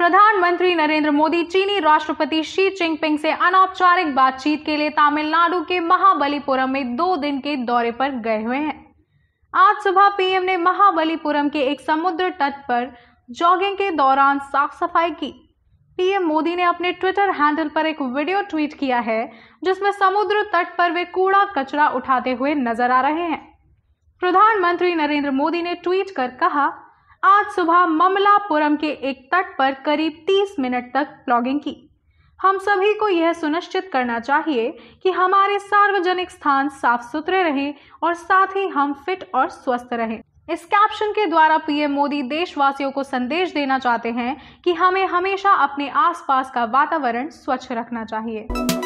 प्रधानमंत्री नरेंद्र मोदी चीनी राष्ट्रपति शी चिंगपिंग से अनौपचारिक बातचीत के लिए तमिलनाडु के महाबलीपुरम में 2 दिन के दौरे पर गए हुए हैं। आज सुबह पीएम ने महाबलीपुरम के एक समुद्र तट पर जॉगिंग के दौरान साफ सफाई की। पीएम मोदी ने अपने ट्विटर हैंडल पर एक वीडियो ट्वीट किया है जिसमें समुद्र तट पर वे कूड़ा कचरा उठाते हुए नजर आ रहे हैं। प्रधानमंत्री नरेंद्र मोदी ने ट्वीट कर कहा, आज सुबह ममलापुरम के एक तट पर करीब 30 मिनट तक प्लॉगिंग की। हम सभी को यह सुनिश्चित करना चाहिए कि हमारे सार्वजनिक स्थान साफ सुथरे रहें और साथ ही हम फिट और स्वस्थ रहें। इस कैप्शन के द्वारा पीएम मोदी देशवासियों को संदेश देना चाहते हैं कि हमें हमेशा अपने आसपास का वातावरण स्वच्छ रखना चाहिए।